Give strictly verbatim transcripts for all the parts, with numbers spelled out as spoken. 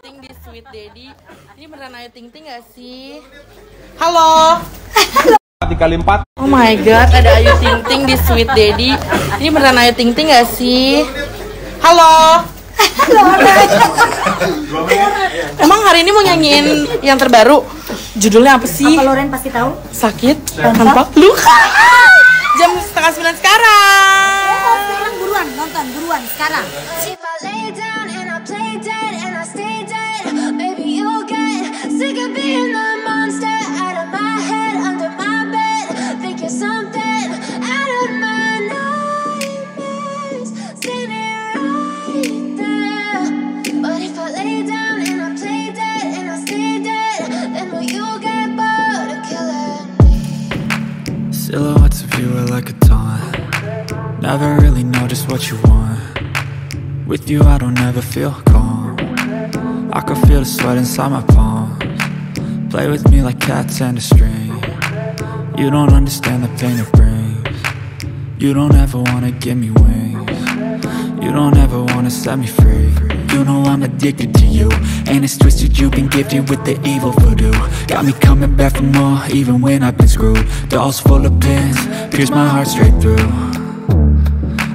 Ting di Sweet Daddy. Ini beneran Ayu Tingting gak sih? Halo. tiga empat. Oh my god, ada Ayu Tingting di Sweet Daddy. Ini beneran Ayu Tingting gak sih? Halo. Halo. Emang hari ini mau nyanyiin yang terbaru? Judulnya apa sih? Apa Loren pasti tahu? Sakit tanpa luka. Jam setengah sembilan sekarang. Oh, sekarang buruan nonton, buruan sekarang. Silhouettes of you are like a taunt. Never really know just what you want. With you I don't ever feel calm. I can feel the sweat inside my palms. Play with me like cats and a string. You don't understand the pain it brings. You don't ever wanna give me wings. You don't ever wanna set me free. You know I'm addicted to you, and it's twisted, you've been gifted with the evil voodoo. Got me coming back for more, even when I've been screwed. Dolls full of pins, pierce my heart straight through.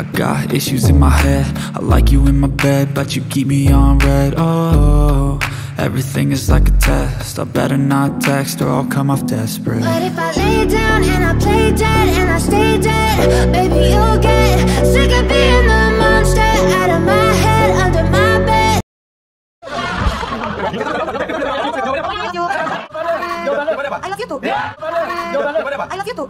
I got issues in my head, I like you in my bed, but you keep me on red. Oh, everything is like a test, I better not text or I'll come off desperate. But if I lay down and I play dead and I stay dead, baby you'll get sick of being the monster out of my head, under my. I love you too. I love you too.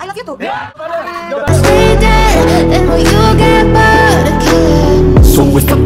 I love you too. Stay dead, and will you get bored of killing? So if I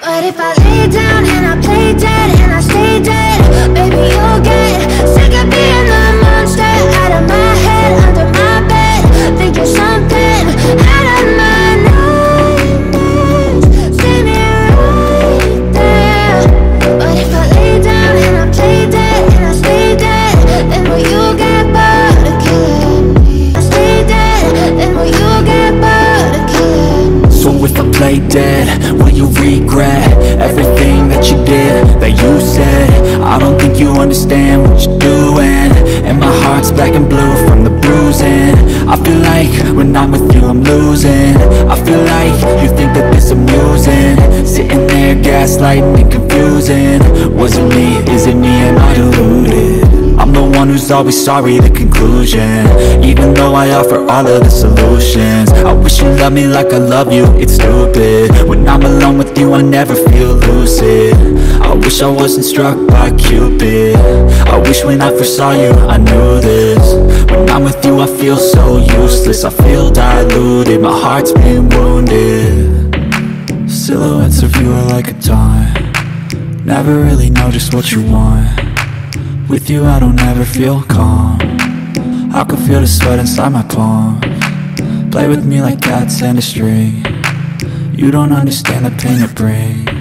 But if I lay down and I play dead and I stay dead, baby you'll get sick of being the monster. Out of my head, under my bed, thinking something out of my dead. Will you regret everything that you did, that you said? I don't think you understand what you're doing, and my heart's black and blue from the bruising. I feel like when I'm with you I'm losing. I feel like you think that this amusing, sitting there gaslighting and confusing. Was it me, is it me, am I deluded? I'm the one who's always sorry, the conclusion. Even though I offer all of the solutions, I wish you loved me like I love you, it's stupid. When I'm alone with you I never feel lucid. I wish I wasn't struck by Cupid. I wish when I first saw you I knew this. When I'm with you I feel so useless. I feel diluted, my heart's been wounded. Silhouettes of you are like a taunt. Never really know just what you want. With you I don't ever feel calm. I can feel the sweat inside my palm. Play with me like cats and a string. You don't understand the pain it brings.